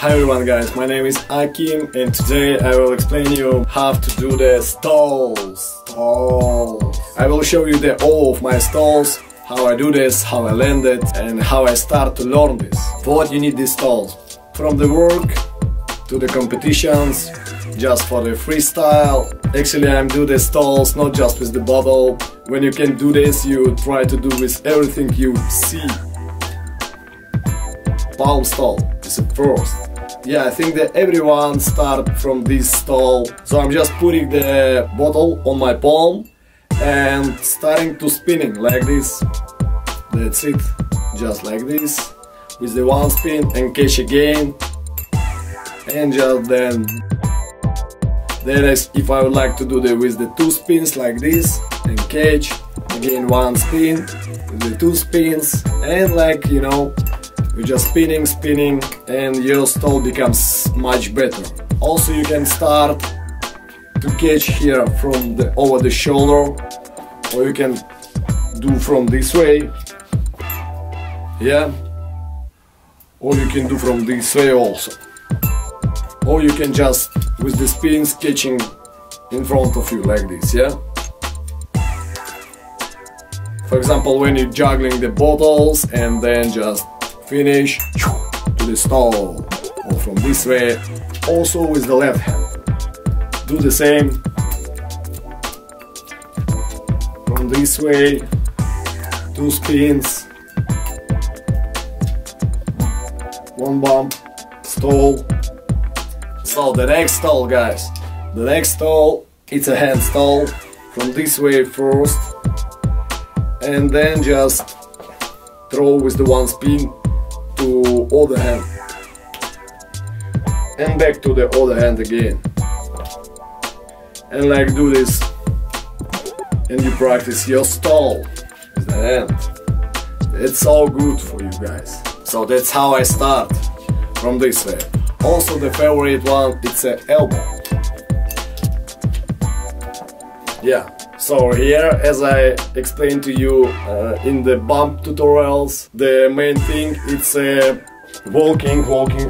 Hi everyone guys, my name is Akim and today I will explain you how to do the stalls. I will show you all of my stalls, how I do this, how I land it and how I start to learn this. For what you need these stalls? From the work to the competitions, just for the freestyle. Actually I'm do the stalls not just with the bottle. When you can do this, you try to do with everything you see. Palm stall is the first. Yeah, I think that everyone starts from this stall. So I'm just putting the bottle on my palm and starting to spinning like this. That's it, just like this. With the one spin and catch again. And just then if I would like to do with the two spins like this and catch. Again one spin, with the two spins and like, you know, you're just spinning and your stall becomes much better. Also you can start to catch here from the over the shoulder, or you can do from this way, yeah, or you can do from this way also, or you can just with the spins catching in front of you like this, yeah. For example, when you're juggling the bottles and then just finish to the stall, or from this way, also with the left hand. Do the same from this way, two spins, one bump, stall. So the next stall, guys, the next stall, it's a hand stall. From this way first, and then just throw with the one spin to other hand and back to the other hand again, and like do this, and you practice your stall with the hand. It's all good for you guys. So that's how I start from this way. Also the favorite one, it's an elbow, yeah. So here, as I explained to you in the bump tutorials, the main thing it's walking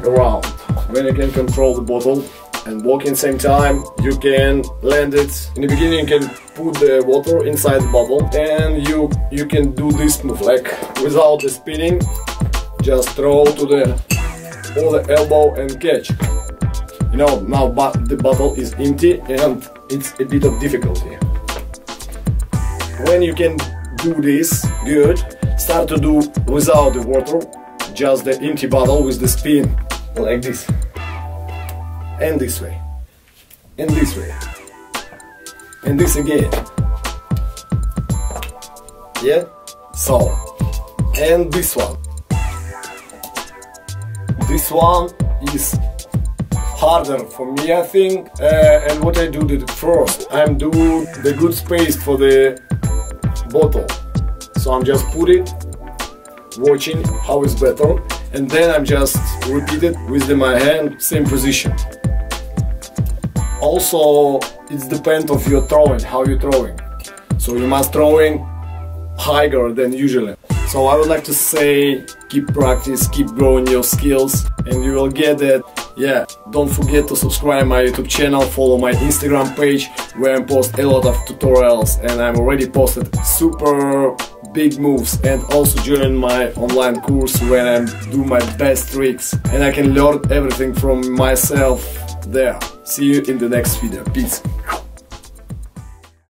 around. When you can control the bottle and walk in the same time, you can land it. In the beginning you can put the water inside the bottle and you can do this move, like without the spinning, just throw to the other elbow and catch. You know, now but the bottle is empty and it's a bit of difficulty. When you can do this good, start to do without the water, just the empty bottle with the spin, like this, and this way, and this way, and this again, yeah, so, and this one is harder for me, I think, and what I do first, I'm doing the good space for the bottle, so I'm just put it, watching how it's better, and then I'm just repeat it with my hand, same position. Also it's depend of your throwing, how you're throwing, so you must throwing higher than usually. So I would like to say keep practice, keep growing your skills and you will get it. Yeah, don't forget to subscribe my YouTube channel, follow my Instagram page where I post a lot of tutorials, and I've already posted super big moves, and also join my online course where I do my best tricks and I can learn everything from myself there. See you in the next video. Peace.